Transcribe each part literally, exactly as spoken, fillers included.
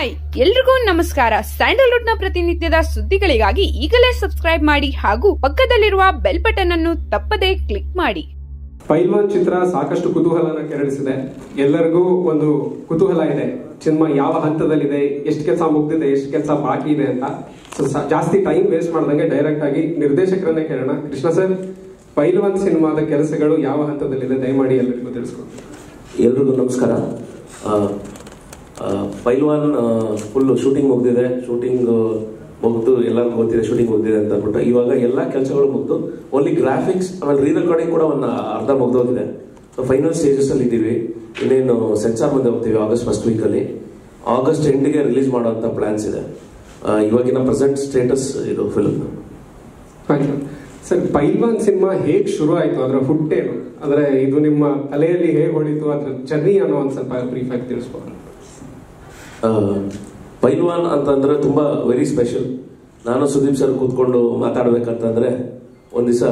Hi ಎಲ್ರಿಗೂ ನಮಸ್ಕಾರ. Sandalwood ನ ಪ್ರತಿನಿತ್ಯದ ಸುದ್ದಿಗಳಿಗಾಗಿ ಈಗಲೇ ಸಬ್ಸ್ಕ್ರೈಬ್ ಮಾಡಿ ಹಾಗೂ ಪಕ್ಕದಲ್ಲಿರುವ ಬೆಲ್ ಬಟನ್ ಅನ್ನು ತಪ್ಪದೇ ಕ್ಲಿಕ್ ಮಾಡಿ. ಪೈಲ್ವಾನ್ ಚಿತ್ರ ಸಾಕಷ್ಟು ಕುತೂಹಲನ ಕೆರಳಿಸಿದೆ. ಎಲ್ಲರಿಗೂ ಒಂದು ಕುತೂಹಲ ಇದೆ, ಸಿನಿಮಾ ಯಾವ ಹಂತದಲ್ಲಿದೆ, ಎಷ್ಟು ಕೆಲಸ ಮುಗ್ದಿದೆ, ಎಷ್ಟು ಕೆಲಸ ಬಾಕಿ ಇದೆ ಅಂತ. ಸೊ ಜಾಸ್ತಿ ಟೈಮ್ ವೇಸ್ಟ್ ಮಾಡ್ದಂಗೆ ಡೈರೆಕ್ಟ್ ಆಗಿ ನಿರ್ದೇಶಕರನ್ನೇ ಕೇಳೋಣ. ಕೃಷ್ಣ ಸರ್, ಪೈಲ್ವಾನ್ ಸಿನಿಮಾದ ಕೆಲಸಗಳು ಯಾವ ಹಂತದಲ್ಲಿದೆ, ದಯಮಾಡಿ ಎಲ್ಲರಿಗೂ ತಿಳಿಸ್ಕೊಡಿ. ಎಲ್ರಿಗೂ ನಮಸ್ಕಾರ. ಪೈಲ್ವಾನ್ ಫುಲ್ಲು ಶೂಟಿಂಗ್ ಮುಗ್ದಿದೆ. ಶೂಟಿಂಗ್ ಮುಗ್ದು ಎಲ್ಲರಿಗೂ ಗೊತ್ತಿದೆ ಶೂಟಿಂಗ್ ಮುಗ್ದಿದೆ ಅಂತ ಅಂದ್ಬಿಟ್ಟು. ಇವಾಗ ಎಲ್ಲ ಕೆಲಸಗಳು ಮುಗ್ದು ಓನ್ಲಿ ಗ್ರಾಫಿಕ್ಸ್ ಆಮೇಲೆ ರೀ ರೆಕಾರ್ಡಿಂಗ್ ಕೂಡ ಒಂದು ಅರ್ಧ ಮುಗ್ದೋಗಿದೆ. ಸೊ ಫೈನಲ್ ಸ್ಟೇಜಸ್ಸಲ್ಲಿ ಇದ್ದೀವಿ. ಇನ್ನೇನು ಸೆನ್ಸಾರ್ ಮುಂದೆ ಹೋಗ್ತೀವಿ ಆಗಸ್ಟ್ ಫಸ್ಟ್ ವೀಕಲ್ಲಿ. ಆಗಸ್ಟ್ ಎಂಡಿಗೆ ರಿಲೀಸ್ ಮಾಡೋಂಥ ಪ್ಲ್ಯಾನ್ಸ್ ಇದೆ. ಇವಾಗಿನ ಪ್ರೆಸೆಂಟ್ ಸ್ಟೇಟಸ್ ಇದು ಫಿಲ್ಮ್. ಸರ್, ಪೈಲ್ವಾನ್ ಸಿನಿಮಾ ಹೇಗೆ ಶುರು ಆಯಿತು, ಅದರ ಫುಟ್ಟೇನು, ಅಂದರೆ ಇದು ನಿಮ್ಮ ತಲೆಯಲ್ಲಿ ಹೇಗೆ ಹೊಳಿತು, ಅದರ ಜರ್ನಿ ಅನ್ನೋ ಒಂದು ಸ್ವಲ್ಪ ಬ್ರೀಫಾಗಿ ತಿಳಿಸ್ಬೋದು. ಪೈಲ್ವಾನ್ ಅಂತಂದರೆ ತುಂಬ ವೆರಿ ಸ್ಪೆಷಲ್. ನಾನು ಸುದೀಪ್ ಸರ್ ಕೂತ್ಕೊಂಡು ಮಾತಾಡಬೇಕಂತಂದರೆ ಒಂದು ದಿವಸ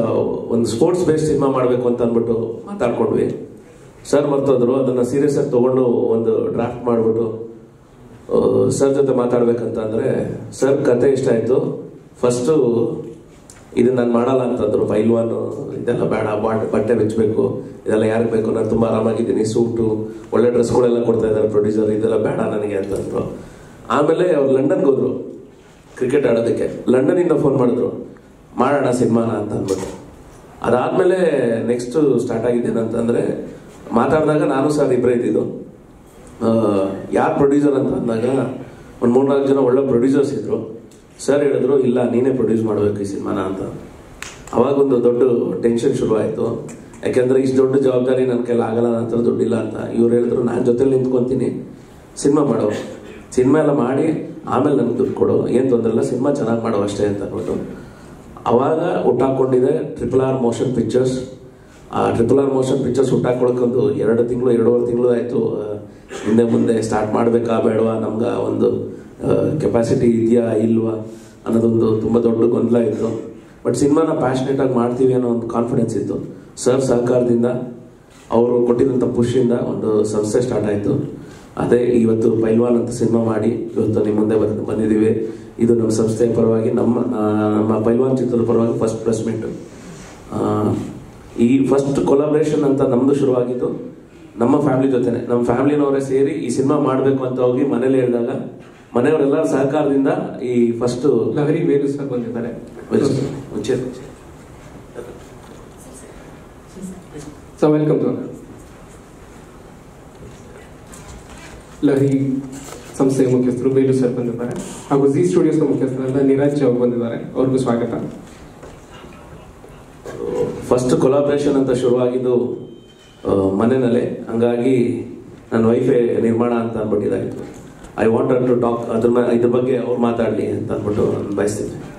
ಒಂದು ಸ್ಪೋರ್ಟ್ಸ್ ಬೇಸ್ಡ್ ಸಿನಿಮಾ ಮಾಡಬೇಕು ಅಂತ ಅಂದ್ಬಿಟ್ಟು ಮಾತಾಡ್ಕೊಂಡ್ವಿ. ಸರ್ ಮರ್ತೋದ್ರು, ಅದನ್ನು ಸೀರಿಯಸ್ಸಾಗಿ ತೊಗೊಂಡು ಒಂದು ಡ್ರಾಫ್ಟ್ ಮಾಡಿಬಿಟ್ಟು ಸರ್ ಜೊತೆ ಮಾತಾಡಬೇಕಂತಂದರೆ ಸರ್ ಕತೆ ಇಷ್ಟ ಆಯಿತು. ಫಸ್ಟು ಇದನ್ನ ನಾನು ಮಾಡಲ್ಲ ಅಂತಂದರು. ಪೈಲ್ವಾನ್ ಇದೆಲ್ಲ ಬೇಡ, ಬಾಟ್ ಬಟ್ಟೆ ಬೆಚ್ಚಬೇಕು, ಇದೆಲ್ಲ ಯಾರಿಗೆ ಬೇಕು, ನಾನು ತುಂಬ ಆರಾಮಾಗಿದ್ದೀನಿ, ಸೂಟು ಒಳ್ಳೆ ಡ್ರೆಸ್ಗಳೆಲ್ಲ ಕೊಡ್ತಾ ಇದ್ದಾರೆ ಪ್ರೊಡ್ಯೂಸರ್, ಇದೆಲ್ಲ ಬೇಡ ನನಗೆ ಅಂತಂದರು. ಆಮೇಲೆ ಅವ್ರು ಲಂಡನ್ಗೆ ಹೋದರು ಕ್ರಿಕೆಟ್ ಆಡೋದಕ್ಕೆ. ಲಂಡನಿಂದ ಫೋನ್ ಮಾಡಿದ್ರು, ಮಾಡೋಣ ಸಿನಿಮಾನ ಅಂತ ಅಂದ್ಬಿಟ್ಟು. ಅದಾದಮೇಲೆ ನೆಕ್ಸ್ಟು ಸ್ಟಾರ್ಟ್ ಆಗಿದ್ದೇನಂತಂದರೆ, ಮಾತಾಡಿದಾಗ ನಾನು ಸರ್ ಇಬ್ಬರೇ ಇದ್ದಿದ್ದು. ಯಾರು ಪ್ರೊಡ್ಯೂಸರ್ ಅಂತ ಅಂದಾಗ ಒಂದು ಮೂರ್ನಾಲ್ಕು ಜನ ಒಳ್ಳೆ ಪ್ರೊಡ್ಯೂಸರ್ಸ್ ಇದ್ದರು. ಸರ್ ಹೇಳಿದ್ರು, ಇಲ್ಲ ನೀನೇ ಪ್ರೊಡ್ಯೂಸ್ ಮಾಡಬೇಕು ಈ ಸಿನಿಮಾನ ಅಂತ. ಅವಾಗೊಂದು ದೊಡ್ಡ ಟೆನ್ಷನ್ ಶುರುವಾಯಿತು. ಯಾಕೆಂದರೆ ಇಷ್ಟು ದೊಡ್ಡ ಜವಾಬ್ದಾರಿ ನನ್ನ ಕೈಲಿ ಆಗಲ್ಲ, ನನ್ನ ಹತ್ರ ದುಡ್ಡಿಲ್ಲ ಅಂತ. ಇವ್ರು ಹೇಳಿದ್ರು, ನಾನು ಜೊತೆಲಿ ನಿಂತ್ಕೊತೀನಿ, ಸಿನಿಮಾ ಮಾಡೋ, ಸಿನಿಮಾ ಎಲ್ಲ ಮಾಡಿ ಆಮೇಲೆ ನನಗೆ ದುಡ್ಡು ಕೊಡು, ಏನು ತೊಂದರೆ ಇಲ್ಲ, ಸಿನಿಮಾ ಚೆನ್ನಾಗಿ ಮಾಡೋ ಅಷ್ಟೇ ಅಂತ ಅಂದ್ಬಿಟ್ಟು. ಅವಾಗ ಹುಟ್ಟಾಕೊಂಡಿದೆ ಟ್ರಿಪಲ್ ಆರ್ ಮೋಷನ್ ಪಿಕ್ಚರ್ಸ್. ಆ ಟ್ರಿಪಲ್ ಆರ್ ಮೋಷನ್ ಪಿಕ್ಚರ್ಸ್ ಹುಟ್ಟಾಕೊಳಕ್ಕೊಂದು ಎರಡು ತಿಂಗಳು ಎರಡೂವರೆ ತಿಂಗಳು ಆಯಿತು. ಹಿಂದೆ ಮುಂದೆ ಸ್ಟಾರ್ಟ್ ಮಾಡಬೇಕಾ ಬೇಡವಾ, ನಮ್ಗೆ ಒಂದು ಕೆಪಾಸಿಟಿ ಇದೆಯಾ ಇಲ್ವಾ ಅನ್ನೋದೊಂದು ತುಂಬ ದೊಡ್ಡ ಗೊಂದಲ ಇತ್ತು. ಬಟ್ ಸಿನಿಮಾನ ಪ್ಯಾಷನೇಟಾಗಿ ಮಾಡ್ತೀವಿ ಅನ್ನೋ ಒಂದು ಕಾನ್ಫಿಡೆನ್ಸ್ ಇತ್ತು. ಸರ್ ಸಹಕಾರದಿಂದ, ಅವರು ಕೊಟ್ಟಿದ್ದಂಥ ಪುಷ್ಯಿಂದ ಒಂದು ಸಂಸ್ಥೆ ಸ್ಟಾರ್ಟ್ ಆಯಿತು. ಅದೇ ಇವತ್ತು ಪೈಲ್ವಾನ್ ಅಂತ ಸಿನಿಮಾ ಮಾಡಿ ಇವತ್ತು ನಿಮ್ಮ ಮುಂದೆ ಬಂದು ಬಂದಿದ್ದೀವಿ. ಇದು ನಮ್ಮ ಸಂಸ್ಥೆಯ ಪರವಾಗಿ, ನಮ್ಮ ನಮ್ಮ ಪೈಲ್ವಾನ್ ಚಿತ್ರದ ಪರವಾಗಿ ಫಸ್ಟ್ ಪ್ರೆಸ್ ಮೀಟು. ಈ ಫಸ್ಟ್ ಕೊಲಾಬ್ರೇಷನ್ ಅಂತ ನಮ್ಮದು ಶುರುವಾಗಿದ್ದು ನಮ್ಮ ಫ್ಯಾಮಿಲಿ ಜೊತೆನೇ. ನಮ್ಮ ಫ್ಯಾಮಿಲಿನವರೇ ಸೇರಿ ಈ ಸಿನಿಮಾ ಮಾಡಬೇಕು ಅಂತ ಹೋಗಿ ಮನೇಲಿ ಹೇಳಿದಾಗ ಮನೆಯವರೆಲ್ಲರ ಸಹಕಾರದಿಂದ ಈ ಫಸ್ಟು ಲಹರಿ ವೇಲು ಸರ್ ಬಂದಿದ್ದಾರೆ. ಸೊ ವೆಲ್ಕಮ್ ಟು ಲಹರಿ ಸಂಸ್ಥೆಯ ಮುಖ್ಯಸ್ಥರು ವೇಲು ಸರ್ ಬಂದಿದ್ದಾರೆ ಹಾಗೂ ಜಿ ಸ್ಟುಡಿಯೋಸ್ನ ಮುಖ್ಯಸ್ಥರಾದ ನಿರಾಜ್ ಅವರು ಬಂದಿದ್ದಾರೆ. ಅವ್ರಿಗೂ ಸ್ವಾಗತ. ಫಸ್ಟ್ ಕೊಲಾಬ್ರೇಷನ್ ಅಂತ ಶುರುವಾಗಿದ್ದು ಮನೆಯಲ್ಲೇ. ಹಂಗಾಗಿ ನನ್ನ ವೈಫೇ ನಿರ್ಮಾಣ ಅಂತ ಅಂದ್ಬಿಟ್ಟಿದ್ದಾಯಿತು. ಐ ವಾಂಟ್ ಟು ಟಾಕ್ ಅದ್ರ ಇದ್ರ ಬಗ್ಗೆ ಅವ್ರು ಮಾತಾಡಲಿ ಅಂತ ಅಂದ್ಬಿಟ್ಟು ನಾನು ಬಯಸ್ತೀನಿ.